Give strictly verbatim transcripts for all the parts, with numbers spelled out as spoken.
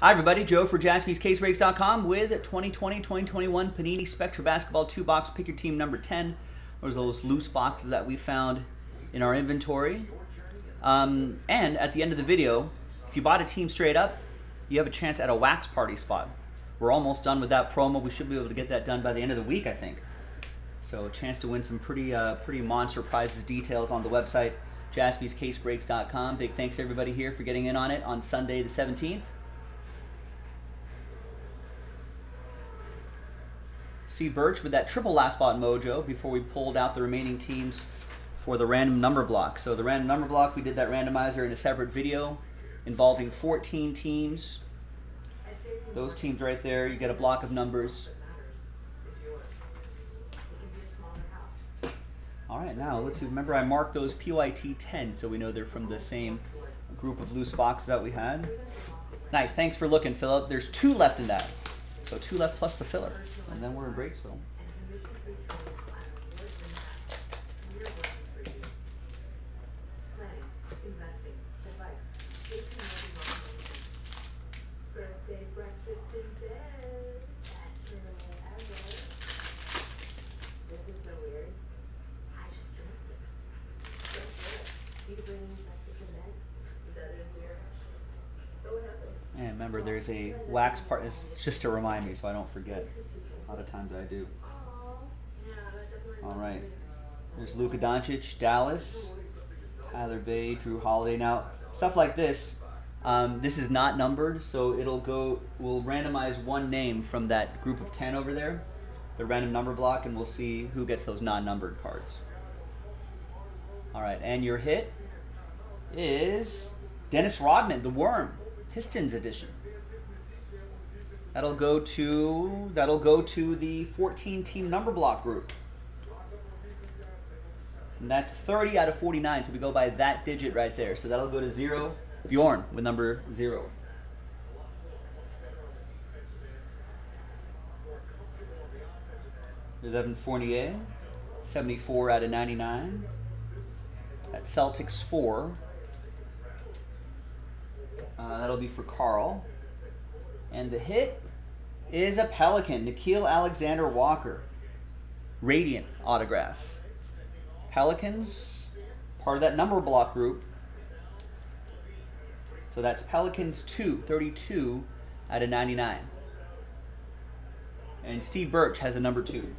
Hi everybody, Joe for Jaspys Case Breaks dot com with twenty twenty twenty twenty-one Panini Spectra Basketball two box Pick Your Team number ten. Those are those loose boxes that we found in our inventory. Um, and at the end of the video, if you bought a team straight up, you have a chance at a wax party spot. We're almost done with that promo. We should be able to get that done by the end of the week, I think. So a chance to win some pretty, uh, pretty monster prizes. Details on the website, Jaspys Case Breaks dot com. Big thanks to everybody here for getting in on it on Sunday the seventeenth. See Birch with that triple last spot mojo before we pulled out the remaining teams for the random number block. So the random number block, we did that randomizer in a separate video involving fourteen teams. Those teams right there, you get a block of numbers. All right, now let's see. Remember, I marked those P Y T ten, so we know they're from the same group of loose boxes that we had. Nice, thanks for looking, Philip. There's two left in that. So two left plus the filler, and then we're in Breaksville. And remember, there's a wax part. It's just to remind me so I don't forget. A lot of times I do. All right. There's Luka Doncic, Dallas, Tyler Bay, Drew Holiday. Now, stuff like this, um, this is not numbered, so it'll go, we'll randomize one name from that group of ten over there, the random number block, and we'll see who gets those non-numbered cards. All right, and your hit is Dennis Rodman, the Worm. Pistons edition. That'll go to that'll go to the fourteen team number block group. And that's thirty out of forty-nine, so we go by that digit right there. So that'll go to zero. Bjorn with number zero. There's Evan Fournier, seventy-four out of ninety-nine. That's Celtics four. Uh, that'll be for Carl. And the hit is a Pelican, Nikhil Alexander Walker. Radiant autograph. Pelicans, part of that number block group. So that's Pelicans two, thirty-two out of ninety-nine. And Steve Birch has a number two.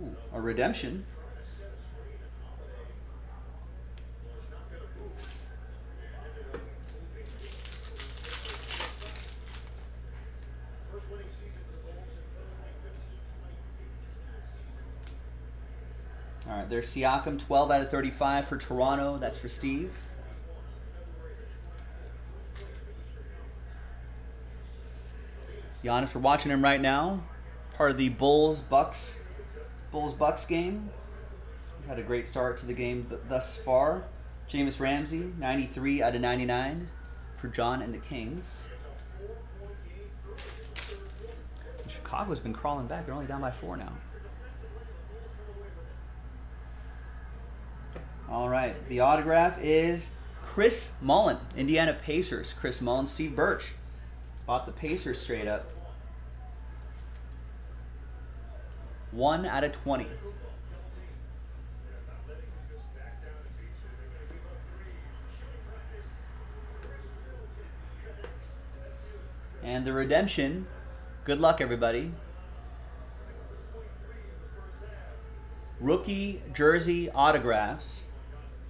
Ooh, a redemption. All right, there's Siakam, twelve out of thirty-five for Toronto. That's for Steve. Giannis, we're watching him right now. Part of the Bulls-Bucks Bulls Bucks game. We've had a great start to the game thus far. Jameis Ramsey, ninety-three out of ninety-nine for John and the Kings. And Chicago's been crawling back. They're only down by four now. All right, the autograph is Chris Mullin, Indiana Pacers. Chris Mullin, Steve Birch bought the Pacers straight up. One out of twenty. And the redemption, good luck everybody. Rookie jersey autographs.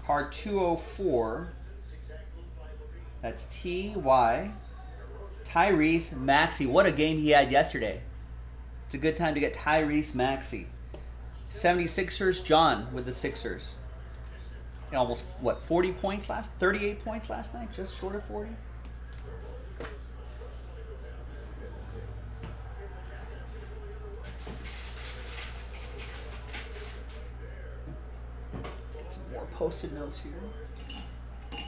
Card two oh four, that's T Y, Tyrese Maxey. What a game he had yesterday. It's a good time to get Tyrese Maxey. seventy-sixers, John with the Sixers. You know, almost, what, forty points last, thirty-eight points last night, just short of forty? Post-it notes here.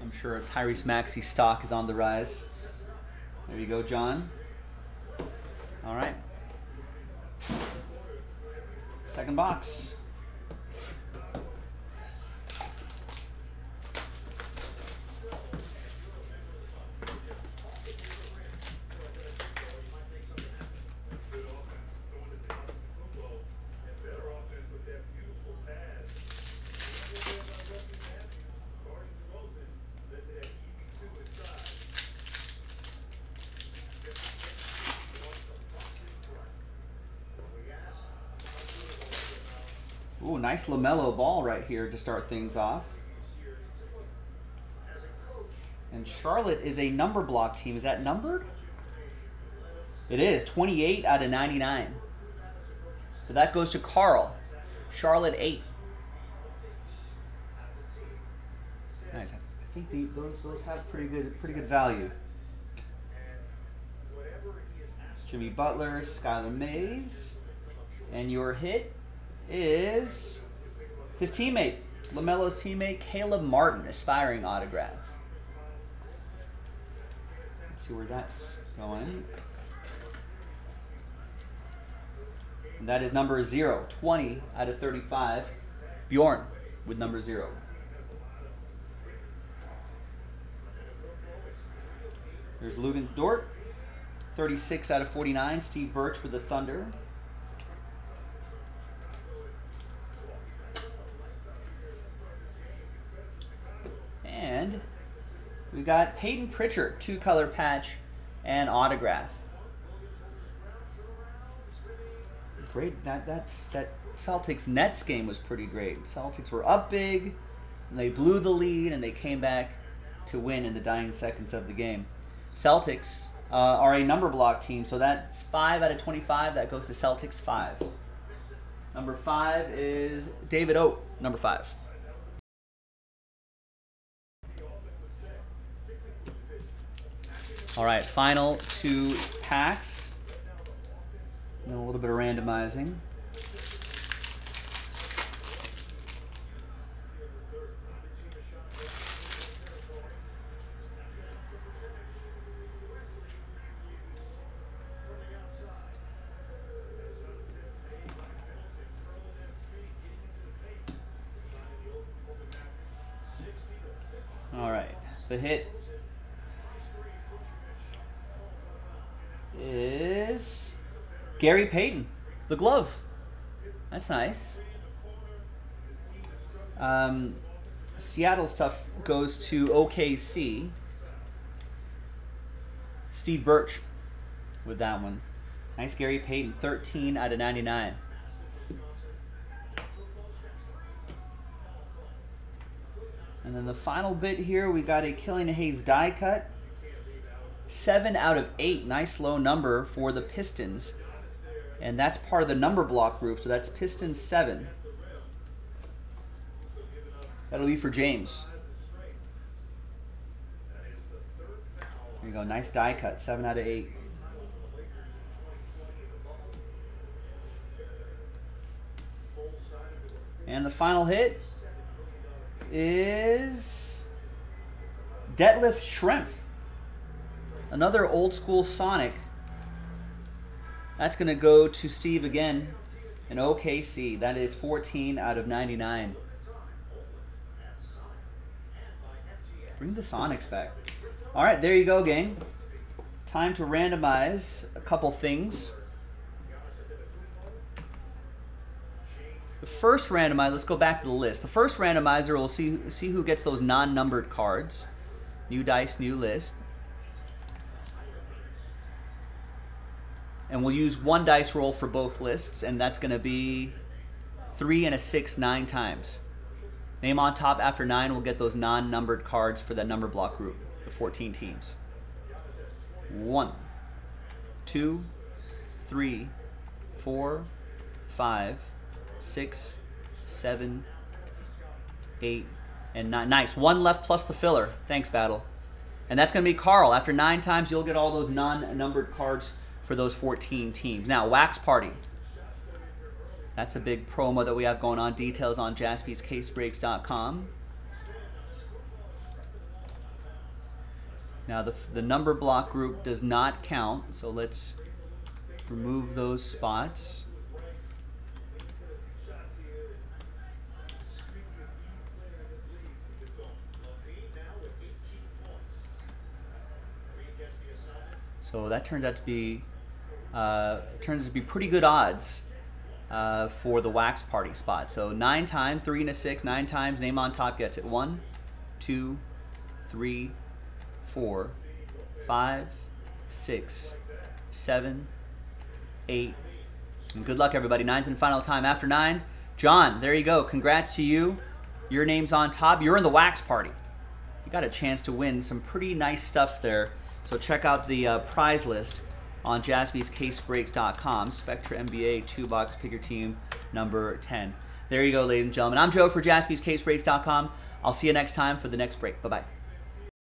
And I'm sure Tyrese Maxey stock is on the rise. There you go, John. All right. Second box. Ooh, nice LaMelo Ball right here to start things off. And Charlotte is a number block team. Is that numbered? It is, twenty-eight out of ninety-nine. So that goes to Carl. Charlotte eight. Nice. I think the, those those have pretty good pretty good value. It's Jimmy Butler, Skylar Mays, and your hit is his teammate, LaMelo's teammate, Caleb Martin, aspiring autograph. Let's see where that's going. And that is number zero, twenty out of thirty-five. Bjorn with number zero. There's Luguentz Dort, thirty-six out of forty-nine. Steve Birch with the Thunder. And we got Peyton Pritchard, two-color patch and autograph. Great. That that's that Celtics Nets game was pretty great. Celtics were up big, and they blew the lead, and they came back to win in the dying seconds of the game. Celtics uh, are a number block team, so that's five out of twenty-five. That goes to Celtics five. Number five is David Oak, number five. All right, final two packs. And a little bit of randomizing. All right, the hit is Gary Payton, the glove. That's nice. Um, Seattle stuff goes to O K C. Steve Birch with that one. Nice Gary Payton, thirteen out of ninety-nine. And then the final bit here, we got a Killian Hayes die cut. seven out of eight, nice low number for the Pistons. And that's part of the number block group, so that's Pistons seven. That'll be for James. There you go, nice die cut, seven out of eight. And the final hit is Detlef Schrempf. Another old school Sonic. That's going to go to Steve again. An O K C. That is fourteen out of ninety-nine. Bring the Sonics back. All right, there you go, gang. Time to randomize a couple things. The first randomizer, let's go back to the list. The first randomizer will see, see who gets those non-numbered cards. New dice, new list. And we'll use one dice roll for both lists, and that's going to be three and a six nine times. Name on top after nine, we'll get those non-numbered cards for that number block group, the fourteen teams. One, two, three, four, five, six, seven, eight, and nine. Nice. One left plus the filler. Thanks, Battle. And that's going to be Carl. After nine times, you'll get all those non-numbered cards for those fourteen teams. Now, Wax Party. That's a big promo that we have going on. Details on Jaspys Case Breaks dot com. Now the, the number block group does not count, so let's remove those spots. So that turns out to be uh, turns out to be pretty good odds uh, for the wax party spot. So nine times, three and a six, nine times, name on top gets it. One, two, three, four, five, six, seven, eight. And good luck, everybody. Ninth and final time after nine. John, there you go. Congrats to you. Your name's on top. You're in the wax party. You got a chance to win some pretty nice stuff there. So check out the uh, prize list on Jaspys Case Breaks dot com. Spectra N B A two-box pick your team number ten. There you go, ladies and gentlemen. I'm Joe for Jaspys Case Breaks dot com. I'll see you next time for the next break. Bye-bye.